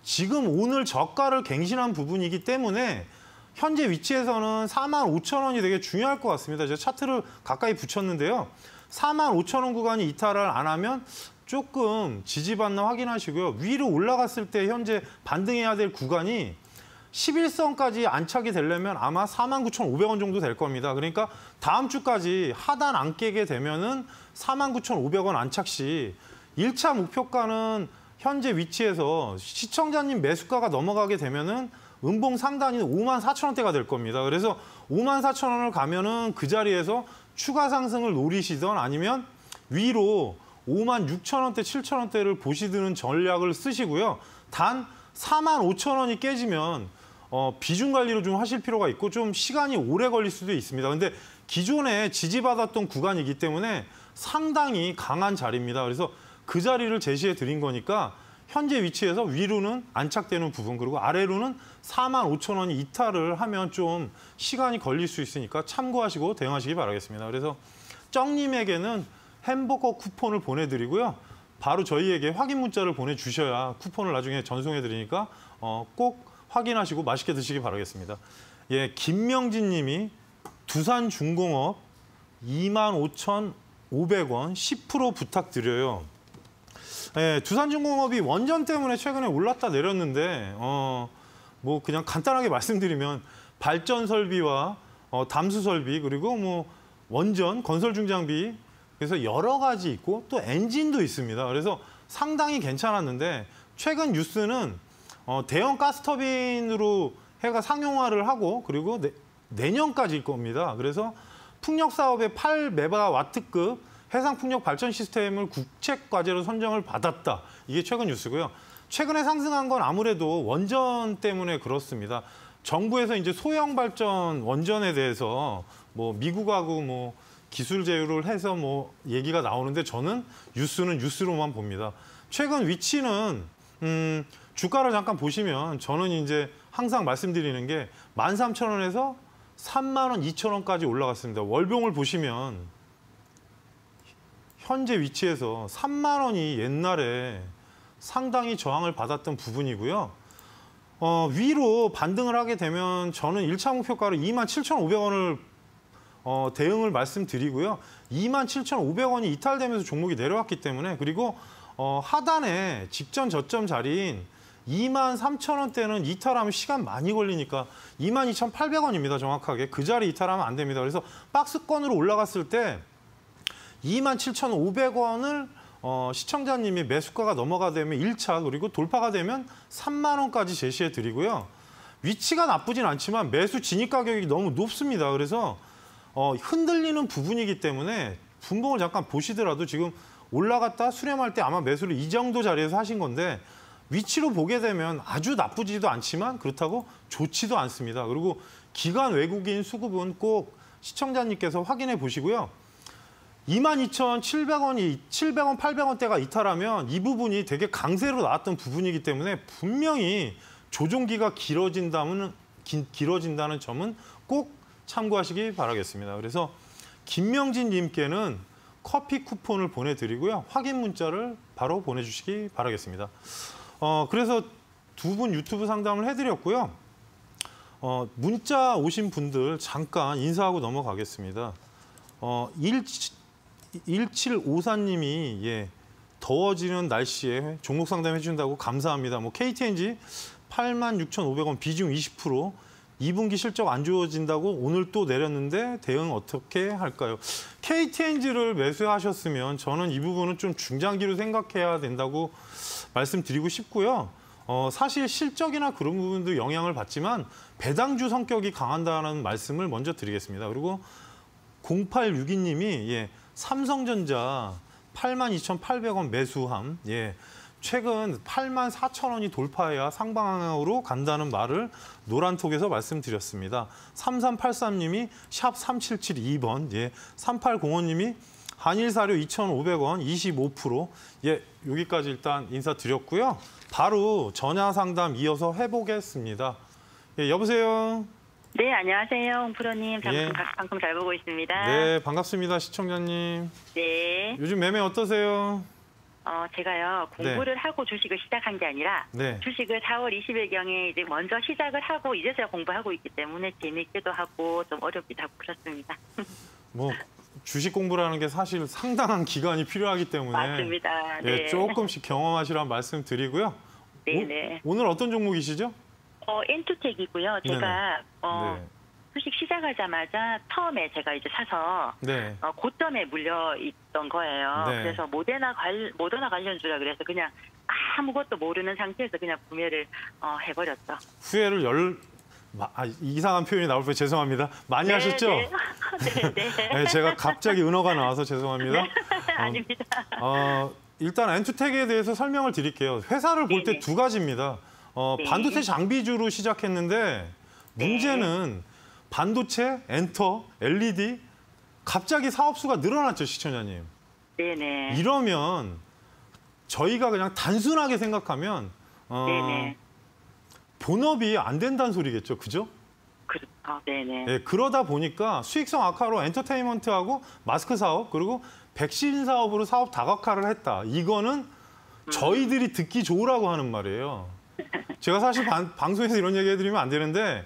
지금 오늘 저가를 갱신한 부분이기 때문에 현재 위치에서는 45,000원이 되게 중요할 것 같습니다. 제가 차트를 가까이 붙였는데요. 45,000원 구간이 이탈을 안 하면 조금 지지받나 확인하시고요. 위로 올라갔을 때 현재 반등해야 될 구간이 11선까지 안착이 되려면 아마 49,500원 정도 될 겁니다. 그러니까 다음 주까지 하단 안 깨게 되면은 49,500원 안착 시 1차 목표가는 현재 위치에서 시청자님 매수가가 넘어가게 되면은 은봉 상단인 54,000원대가 될 겁니다. 그래서 54,000원을 가면은 그 자리에서 추가 상승을 노리시던 아니면 위로 56,000원대, 7,000원대를 보시드는 전략을 쓰시고요. 단 45,000원이 깨지면 비중 관리를 좀 하실 필요가 있고 좀 시간이 오래 걸릴 수도 있습니다. 근데 기존에 지지받았던 구간이기 때문에 상당히 강한 자리입니다. 그래서 그 자리를 제시해 드린 거니까 현재 위치에서 위로는 안착되는 부분, 그리고 아래로는 45,000원이 이탈을 하면 좀 시간이 걸릴 수 있으니까 참고하시고 대응하시기 바라겠습니다. 그래서 쩡님에게는 햄버거 쿠폰을 보내드리고요. 바로 저희에게 확인 문자를 보내주셔야 쿠폰을 나중에 전송해드리니까 꼭 확인하시고 맛있게 드시기 바라겠습니다. 예, 김명진 님이 두산중공업 25,500원 10% 부탁드려요. 예, 두산중공업이 원전 때문에 최근에 올랐다 내렸는데 뭐 그냥 간단하게 말씀드리면 발전 설비와 담수 설비 그리고 뭐 원전 건설 중장비 그래서 여러 가지 있고 또 엔진도 있습니다. 그래서 상당히 괜찮았는데 최근 뉴스는 대형 가스터빈으로 해가 상용화를 하고 그리고 내년까지일 겁니다. 그래서 풍력 사업의 8메가와트급 해상 풍력 발전 시스템을 국책 과제로 선정을 받았다. 이게 최근 뉴스고요. 최근에 상승한 건 아무래도 원전 때문에 그렇습니다. 정부에서 이제 소형 발전 원전에 대해서 뭐 미국하고 뭐 기술 제휴를 해서 뭐 얘기가 나오는데 저는 뉴스는 뉴스로만 봅니다. 최근 위치는 주가를 잠깐 보시면 저는 이제 항상 말씀드리는 게 13,000원에서 32,000원, 2,000원까지 올라갔습니다. 월봉을 보시면 현재 위치에서 30,000원이 옛날에 상당히 저항을 받았던 부분이고요. 위로 반등을 하게 되면 저는 1차 목표가로 27,500원을 대응을 말씀드리고요. 27,500원이 이탈되면서 종목이 내려왔기 때문에 그리고 하단에 직전 저점 자리인 23,000원대는 이탈하면 시간 많이 걸리니까 22,800원입니다. 정확하게. 그 자리 이탈하면 안 됩니다. 그래서 박스권으로 올라갔을 때 27,500원을 시청자님이 매수가가 넘어가 되면 1차 그리고 돌파가 되면 30,000원까지 제시해 드리고요. 위치가 나쁘진 않지만 매수 진입 가격이 너무 높습니다. 그래서 흔들리는 부분이기 때문에 분봉을 잠깐 보시더라도 지금 올라갔다 수렴할 때 아마 매수를 이 정도 자리에서 하신 건데 위치로 보게 되면 아주 나쁘지도 않지만 그렇다고 좋지도 않습니다. 그리고 기관 외국인 수급은 꼭 시청자님께서 확인해 보시고요. 22,700원이 700원, 800원대가 이탈하면 이 부분이 되게 강세로 나왔던 부분이기 때문에 분명히 조정기가 길어진다는 점은 꼭 참고하시기 바라겠습니다. 그래서 김명진 님께는 커피 쿠폰을 보내드리고요. 확인 문자를 바로 보내주시기 바라겠습니다. 그래서 두 분 유튜브 상담을 해드렸고요. 문자 오신 분들 잠깐 인사하고 넘어가겠습니다. 1754님이 예, 더워지는 날씨에 종목 상담 해준다고 감사합니다. 뭐 KTNG 86,500원 비중 20%. 2분기 실적 안 좋아진다고 오늘 또 내렸는데 대응 어떻게 할까요? KTNG를 매수하셨으면 저는 이 부분은 좀 중장기로 생각해야 된다고 말씀드리고 싶고요. 사실 실적이나 그런 부분도 영향을 받지만 배당주 성격이 강한다는 말씀을 먼저 드리겠습니다. 그리고 0862님이 예, 삼성전자 82,800원 매수함. 예. 최근 84,000원이 돌파해야 상방향으로 간다는 말을 노란톡에서 말씀드렸습니다. 3383님이 샵 3772번, 예, 3805님이 한일사료 2,500원 25%. 예, 여기까지 일단 인사드렸고요. 바로 전화 상담 이어서 해보겠습니다. 예, 여보세요? 네, 안녕하세요. 홍프로님. 방금 잘 보고 있습니다. 네, 반갑습니다. 시청자님. 네. 요즘 매매 어떠세요? 제가요, 공부를 네. 하고 주식을 시작한 게 아니라, 네. 주식을 4월 20일경에 이제 먼저 시작을 하고, 이제서야 공부하고 있기 때문에 재미있기도 하고, 좀 어렵기도 하고, 그렇습니다. 뭐, 주식 공부라는 게 사실 상당한 기간이 필요하기 때문에. 맞습니다. 네. 예, 조금씩 경험하시란 말씀 드리고요. 네네. 오늘 어떤 종목이시죠? 엔투텍이고요. 제가, 네네. 네. 주식 시작하자마자 처음에 제가 이제 사서 네. 고점에 물려 있던 거예요. 네. 그래서 모더나 관련주라 그래서 그냥 아무것도 모르는 상태에서 그냥 구매를 해버렸죠. 후회를 이상한 표현이 나올 뻔 죄송합니다. 많이 하셨죠? 네, 네. 네, 제가 갑자기 은어가 나와서 죄송합니다. 아닙니다. 일단 엔투텍에 대해서 설명을 드릴게요. 회사를 볼 때 두 가지입니다. 반도체 장비 위주로 시작했는데 문제는 반도체, 엔터, LED 갑자기 사업 수가 늘어났죠, 시청자님. 네네. 이러면 저희가 그냥 단순하게 생각하면 본업이 안 된다는 소리겠죠, 그죠? 그렇죠. 네네. 예, 그러다 보니까 수익성 악화로 엔터테인먼트하고 마스크 사업 그리고 백신 사업으로 사업 다각화를 했다. 이거는 저희들이 듣기 좋으라고 하는 말이에요. 제가 사실 방송에서 이런 얘기 해드리면 안 되는데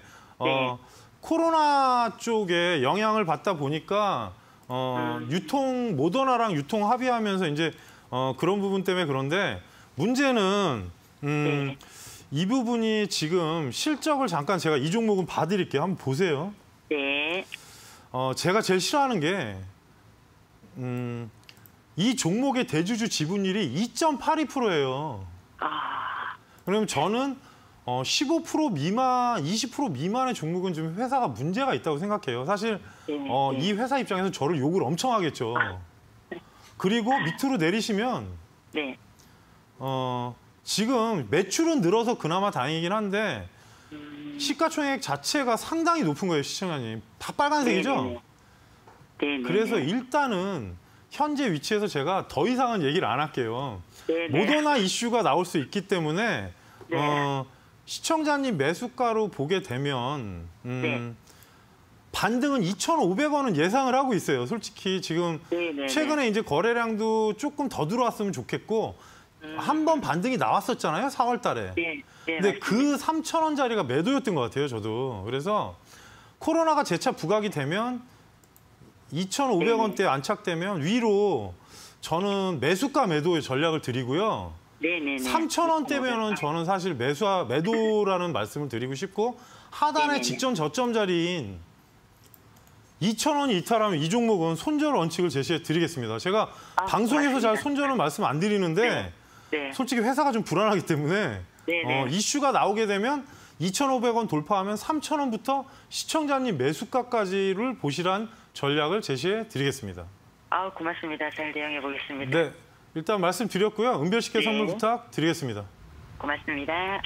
코로나 쪽에 영향을 받다 보니까 모더나랑 유통 합의하면서 이제 그런 부분 때문에 그런데 문제는 이 부분이 지금 실적을 잠깐 제가 이 종목은 봐드릴게요. 한번 보세요. 네. 제가 제일 싫어하는 게 이 종목의 대주주 지분율이 2.82%예요. 그럼 저는 15% 미만, 20% 미만의 종목은 지금 회사가 문제가 있다고 생각해요. 사실 이 회사 입장에서 저를 욕을 엄청 하겠죠. 그리고 밑으로 내리시면 지금 매출은 늘어서 그나마 다행이긴 한데 시가총액 자체가 상당히 높은 거예요, 시청자님. 다 빨간색이죠? 네네. 그래서 일단은 현재 위치에서 제가 더 이상은 얘기를 안 할게요. 네네. 모더나 이슈가 나올 수 있기 때문에 시청자님 매수가로 보게 되면 반등은 2,500원은 예상을 하고 있어요. 솔직히 지금 최근에 이제 거래량도 조금 더 들어왔으면 좋겠고 한번 반등이 나왔었잖아요, 4월 달에. 근데 그 3,000원짜리가 매도였던 것 같아요, 저도. 그래서 코로나가 재차 부각이 되면 2,500원대에 안착되면 위로 저는 매수가 매도의 전략을 드리고요. 3,000원대면은 저는 사실 매도라는 말씀을 드리고 싶고 하단에 직전 저점 자리인 2,000원이 이탈하면 이 종목은 손절 원칙을 제시해 드리겠습니다. 제가 방송에서 잘 손절은 말씀 안 드리는데 솔직히 회사가 좀 불안하기 때문에 이슈가 나오게 되면 2,500원 돌파하면 3,000원부터 시청자님 매수가까지를 보시란 전략을 제시해 드리겠습니다. 고맙습니다. 잘 대응해 보겠습니다. 네, 일단 말씀드렸고요. 은별 씨께 선물 부탁드리겠습니다. 고맙습니다.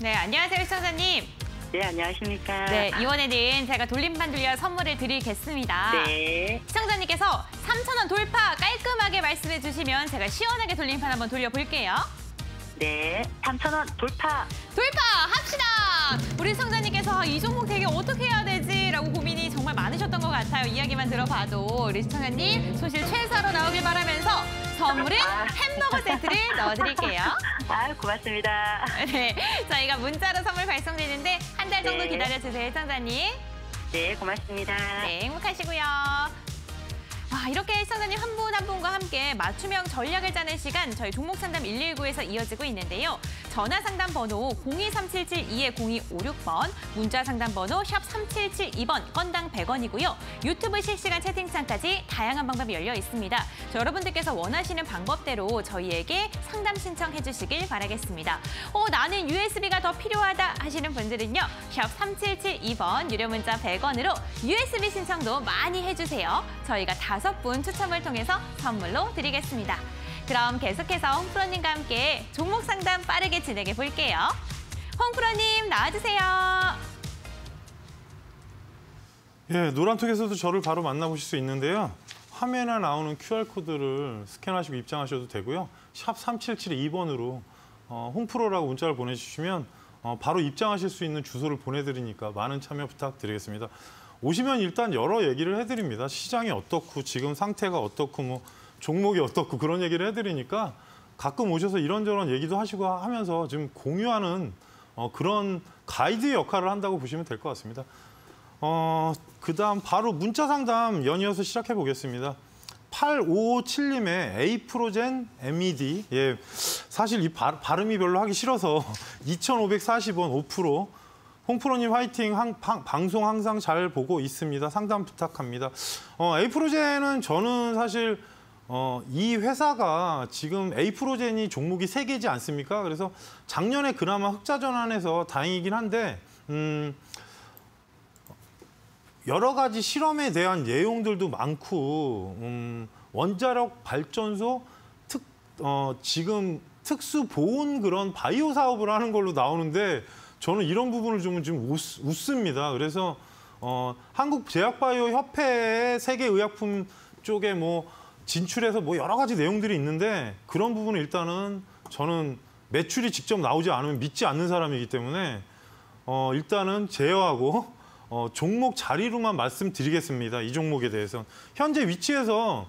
네, 안녕하세요, 시청자님. 네, 안녕하십니까. 네, 이번에는 제가 돌림판 돌려 선물을 드리겠습니다. 네. 시청자님께서 3,000원 돌파 깔끔하게 말씀해 주시면 제가 시원하게 돌림판 한번 돌려볼게요. 네, 3,000원 돌파! 돌파합시다! 우리 시청자님께서 이 종목 되게 어떻게 해야 되지라고 고민이 정말 많으셨던 것 같아요. 이야기만 들어봐도 우리 시청자님 소실 최사로 나오길 바라면서 선물은 햄버거 세트를 넣어드릴게요. 고맙습니다. 네, 저희가 문자로 선물 발송되는데 한 달 정도 기다려주세요, 시청자님. 네, 고맙습니다. 네, 행복하시고요. 이렇게 시청자님 한 분 한 분과 함께 맞춤형 전략을 짜는 시간 저희 종목상담 119에서 이어지고 있는데요. 전화상담 번호 023772-0256번, 문자상담 번호 샵 3772번, 건당 100원이고요. 유튜브 실시간 채팅창까지 다양한 방법이 열려 있습니다. 여러분들께서 원하시는 방법대로 저희에게 상담 신청해 주시길 바라겠습니다. 나는 USB가 더 필요하다 하시는 분들은요. 샵 3772번, 유료문자 100원으로 USB 신청도 많이 해주세요. 저희가 5분 추첨을 통해서 선물로 드리겠습니다. 그럼 계속해서 홍프로님과 함께 종목 상담 빠르게 진행해 볼게요. 홍프로님 나와주세요. 예, 노란톡에서도 저를 바로 만나보실 수 있는데요. 화면에 나오는 QR코드를 스캔하시고 입장하셔도 되고요. 샵 3772번으로 홍프로라고 문자를 보내주시면 바로 입장하실 수 있는 주소를 보내드리니까 많은 참여 부탁드리겠습니다. 오시면 일단 여러 얘기를 해드립니다. 시장이 어떻고 지금 상태가 어떻고 뭐 종목이 어떻고 그런 얘기를 해드리니까 가끔 오셔서 이런저런 얘기도 하시고 하면서 지금 공유하는 그런 가이드 역할을 한다고 보시면 될 것 같습니다. 그다음 바로 문자 상담 연이어서 시작해 보겠습니다. 8557님의 에이프로젠 MED. 예, 사실 이 발음이 별로 하기 싫어서 2,540원 5%. 홍프로님 화이팅! 방송 항상 잘 보고 있습니다. 상담 부탁합니다. 에이프로젠은 저는 사실 이 회사가 지금 에이프로젠이 종목이 3개지 않습니까? 그래서 작년에 그나마 흑자 전환해서 다행이긴 한데 여러 가지 실험에 대한 내용들도 많고 원자력 발전소 지금 특수 보온 그런 바이오 사업을 하는 걸로 나오는데 저는 이런 부분을 좀 지금 웃습니다. 그래서 한국 제약바이오 협회의 세계 의약품 쪽에 뭐 진출해서 뭐 여러 가지 내용들이 있는데 그런 부분은 일단은 저는 매출이 직접 나오지 않으면 믿지 않는 사람이기 때문에 일단은 제어하고 종목 자리로만 말씀드리겠습니다. 이 종목에 대해서 현재 위치에서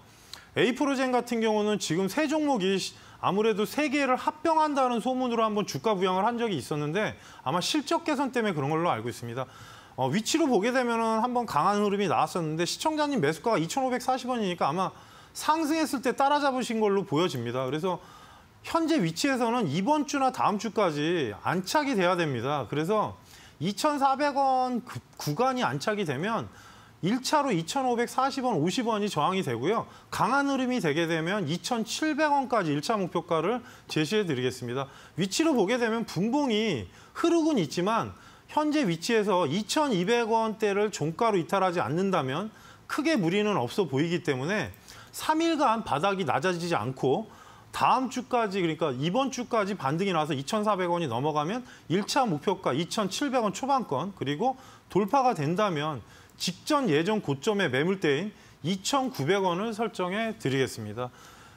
에이프로젠 같은 경우는 지금 세 종목이 아무래도 세 개를 합병한다는 소문으로 한번 주가 부양을 한 적이 있었는데 아마 실적 개선 때문에 그런 걸로 알고 있습니다. 위치로 보게 되면은 한번 강한 흐름이 나왔었는데 시청자님 매수가가 2,540원이니까 아마 상승했을 때 따라잡으신 걸로 보여집니다. 그래서 현재 위치에서는 이번 주나 다음 주까지 안착이 돼야 됩니다. 그래서 2,400원 구간이 안착이 되면 1차로 2,540원, 50원이 저항이 되고요. 강한 흐름이 되게 되면 2,700원까지 1차 목표가를 제시해드리겠습니다. 위치로 보게 되면 분봉이 흐르곤 있지만 현재 위치에서 2,200원대를 종가로 이탈하지 않는다면 크게 무리는 없어 보이기 때문에 3일간 바닥이 낮아지지 않고 다음 주까지, 그러니까 이번 주까지 반등이 나와서 2,400원이 넘어가면 1차 목표가 2,700원 초반권, 그리고 돌파가 된다면 직전 예전 고점의 매물대인 2,900원을 설정해 드리겠습니다.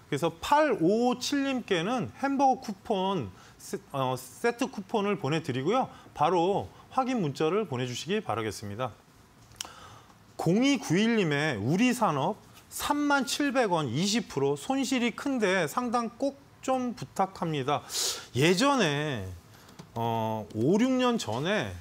그래서 8557님께는 햄버거 쿠폰, 세트 쿠폰을 보내드리고요. 바로 확인 문자를 보내주시기 바라겠습니다. 0291님의 우리산업 37,000원 20% 손실이 큰데 상담 꼭 좀 부탁합니다. 예전에 5~6년 전에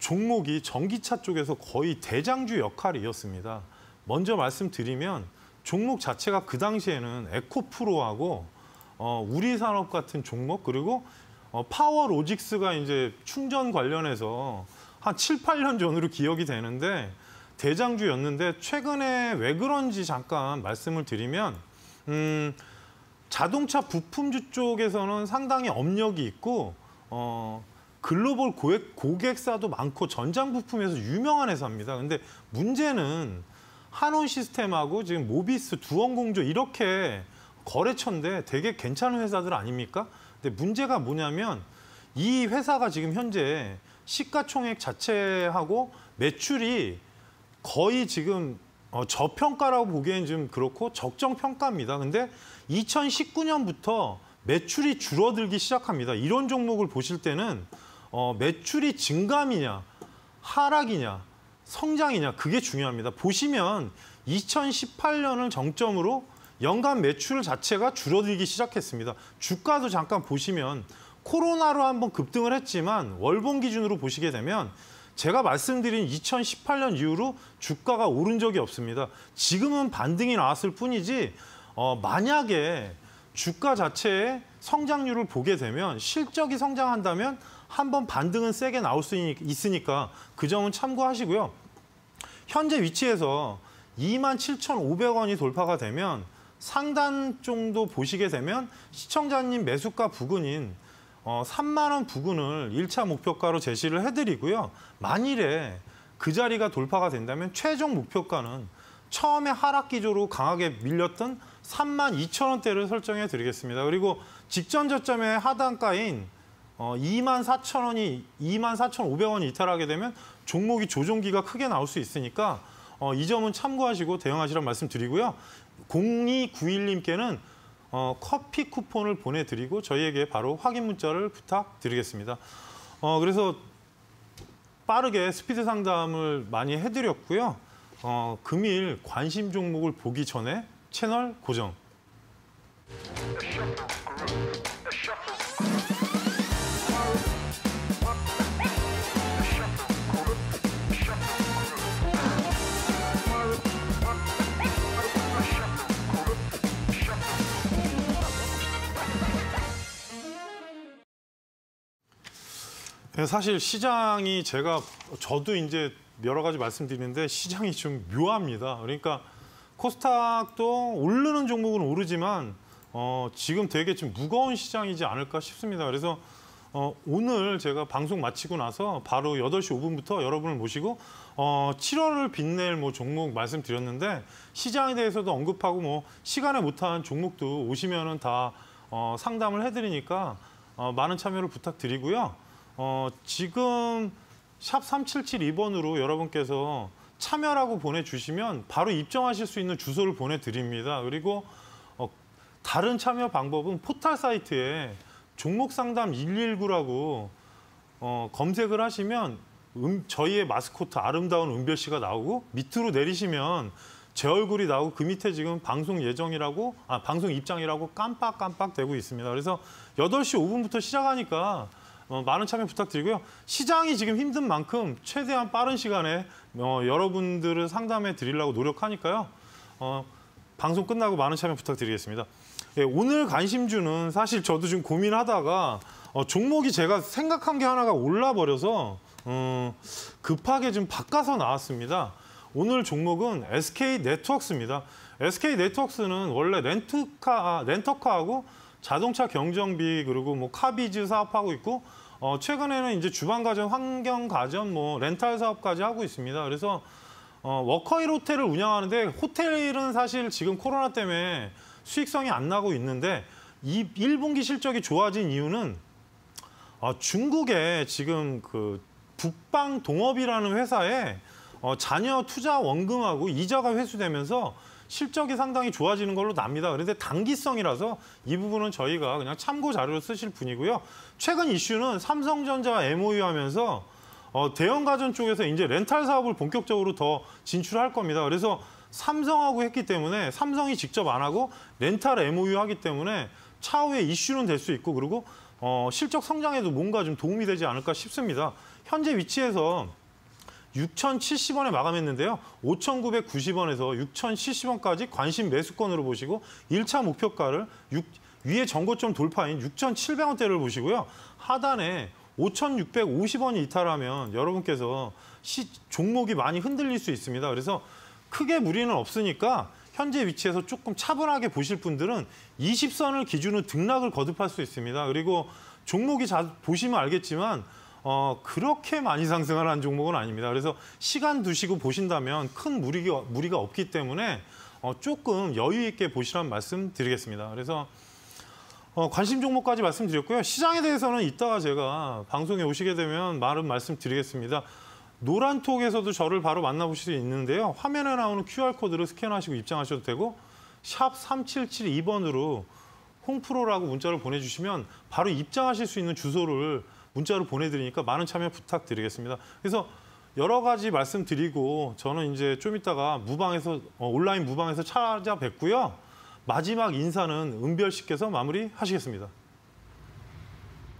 종목이 전기차 쪽에서 거의 대장주 역할을 이었습니다. 먼저 말씀드리면 종목 자체가 그 당시에는 에코프로하고 우리산업 같은 종목, 그리고 파워로직스가 이제 충전 관련해서 한 7~8년 전으로 기억이 되는데 대장주였는데 최근에 왜 그런지 잠깐 말씀을 드리면 자동차 부품주 쪽에서는 상당히 업력이 있고 글로벌 고객사도 많고 전장 부품에서 유명한 회사입니다. 근데 문제는 한원 시스템하고 지금 모비스, 두원공조 이렇게 거래처인데 되게 괜찮은 회사들 아닙니까? 근데 문제가 뭐냐면 이 회사가 지금 현재 시가총액 자체하고 매출이 거의 지금 저평가라고 보기엔 좀 그렇고 적정평가입니다. 근데 2019년부터 매출이 줄어들기 시작합니다. 이런 종목을 보실 때는 매출이 증감이냐, 하락이냐, 성장이냐 그게 중요합니다. 보시면 2018년을 정점으로 연간 매출 자체가 줄어들기 시작했습니다. 주가도 잠깐 보시면 코로나로 한번 급등을 했지만 월봉 기준으로 보시게 되면 제가 말씀드린 2018년 이후로 주가가 오른 적이 없습니다. 지금은 반등이 나왔을 뿐이지 만약에 주가 자체의 성장률을 보게 되면 실적이 성장한다면 한번 반등은 세게 나올 수 있으니까 그 점은 참고하시고요. 현재 위치에서 27,500원이 돌파가 되면 상단 정도 보시게 되면 시청자님 매수가 부근인 3만 원 부근을 1차 목표가로 제시를 해드리고요. 만일에 그 자리가 돌파가 된다면 최종 목표가는 처음에 하락 기조로 강하게 밀렸던 32,000원대를 설정해 드리겠습니다. 그리고 직전 저점의 하단가인 24,500원이 이탈하게 되면 종목이 조정기가 크게 나올 수 있으니까 이 점은 참고하시고 대응하시란 말씀드리고요. 0291님께는 커피 쿠폰을 보내드리고 저희에게 바로 확인 문자를 부탁드리겠습니다. 그래서 빠르게 스피드 상담을 많이 해드렸고요. 금일 관심 종목을 보기 전에 채널 고정. 사실 시장이 저도 이제 여러 가지 말씀드리는데 시장이 좀 묘합니다. 그러니까 코스닥도 오르는 종목은 오르지만 지금 되게 좀 무거운 시장이지 않을까 싶습니다. 그래서 오늘 제가 방송 마치고 나서 바로 8시 5분부터 여러분을 모시고 7월을 빛낼 뭐 종목 말씀드렸는데 시장에 대해서도 언급하고 뭐 시간에 못한 종목도 오시면은 다 상담을 해드리니까 많은 참여를 부탁드리고요. 지금 샵 3772번으로 여러분께서 참여라고 보내주시면 바로 입점하실 수 있는 주소를 보내드립니다. 그리고 다른 참여 방법은 포털 사이트에 종목상담 119라고 검색을 하시면 저희의 마스코트 아름다운 은별 씨가 나오고 밑으로 내리시면 제 얼굴이 나오고 그 밑에 지금 방송 예정이라고 방송 입장이라고 깜빡깜빡 되고 있습니다. 그래서 8시 5분부터 시작하니까 많은 참여 부탁드리고요. 시장이 지금 힘든 만큼 최대한 빠른 시간에 여러분들을 상담해 드리려고 노력하니까요. 방송 끝나고 많은 참여 부탁드리겠습니다. 예, 오늘 관심주는 사실 저도 좀 고민하다가 종목이 제가 생각한 게 하나가 올라버려서 급하게 좀 바꿔서 나왔습니다. 오늘 종목은 SK네트웍스입니다. SK네트웍스는 원래 렌터카하고 자동차 경정비 그리고 뭐 카비즈 사업하고 있고 최근에는 이제 주방가전, 환경가전, 뭐 렌탈 사업까지 하고 있습니다. 그래서 워커힐 호텔을 운영하는데 호텔은 사실 지금 코로나 때문에 수익성이 안 나고 있는데 1분기 실적이 좋아진 이유는 중국의 지금 그 북방동업이라는 회사에 잔여 투자 원금하고 이자가 회수되면서 실적이 상당히 좋아지는 걸로 납니다. 그런데 단기성이라서 이 부분은 저희가 그냥 참고 자료로 쓰실 분이고요. 최근 이슈는 삼성전자와 MOU 하면서 대형 가전 쪽에서 이제 렌탈 사업을 본격적으로 더 진출할 겁니다. 그래서 삼성하고 했기 때문에 삼성이 직접 안 하고 렌탈 MOU 하기 때문에 차후에 이슈는 될 수 있고 그리고 실적 성장에도 뭔가 좀 도움이 되지 않을까 싶습니다. 현재 위치에서 6,070원에 마감했는데요. 5,990원에서 6,070원까지 관심 매수권으로 보시고 1차 목표가를 위에 전고점 돌파인 6,700원대를 보시고요. 하단에 5,650원이 이탈하면 여러분께서 종목이 많이 흔들릴 수 있습니다. 그래서 크게 무리는 없으니까 현재 위치에서 조금 차분하게 보실 분들은 20선을 기준으로 등락을 거듭할 수 있습니다. 그리고 종목이 보시면 알겠지만 그렇게 많이 상승을 한 종목은 아닙니다. 그래서 시간 두시고 보신다면 큰 무리가 없기 때문에 조금 여유 있게 보시란 말씀 드리겠습니다. 그래서 관심 종목까지 말씀드렸고요. 시장에 대해서는 이따가 제가 방송에 오시게 되면 많은 말씀드리겠습니다. 노란톡에서도 저를 바로 만나보실 수 있는데요. 화면에 나오는 QR코드를 스캔하시고 입장하셔도 되고 샵 3772번으로 홍프로라고 문자를 보내주시면 바로 입장하실 수 있는 주소를 문자로 보내드리니까 많은 참여 부탁드리겠습니다. 그래서 여러 가지 말씀드리고 저는 이제 좀 이따가 온라인 무방에서 찾아뵙고요. 마지막 인사는 은별 씨께서 마무리하시겠습니다.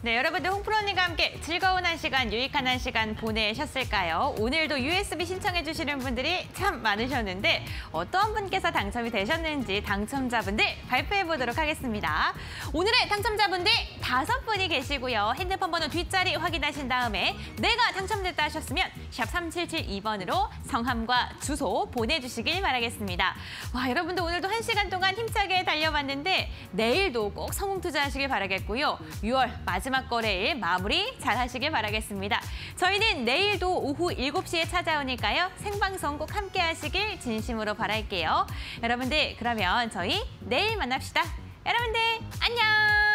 네, 여러분들 홍프로 언니가 함께 즐거운 한 시간, 유익한 한 시간 보내셨을까요? 오늘도 USB 신청해 주시는 분들이 참 많으셨는데 어떤 분께서 당첨이 되셨는지 당첨자분들 발표해 보도록 하겠습니다. 오늘의 당첨자분들 5분이 계시고요. 핸드폰 번호 뒷자리 확인하신 다음에 내가 당첨됐다 하셨으면 샵 3772번으로 성함과 주소 보내주시길 바라겠습니다. 와, 여러분들 오늘도 한 시간 동안 힘차게 달려봤는데 내일도 꼭 성공 투자하시길 바라겠고요. 6월 마지막 거래일 마무리 잘 하시길 바라겠습니다. 저희는 내일도 오후 7시에 찾아오니까요. 생방송 꼭 함께 하시길 진심으로 바랄게요. 여러분들 그러면 저희 내일 만납시다. 여러분들 안녕!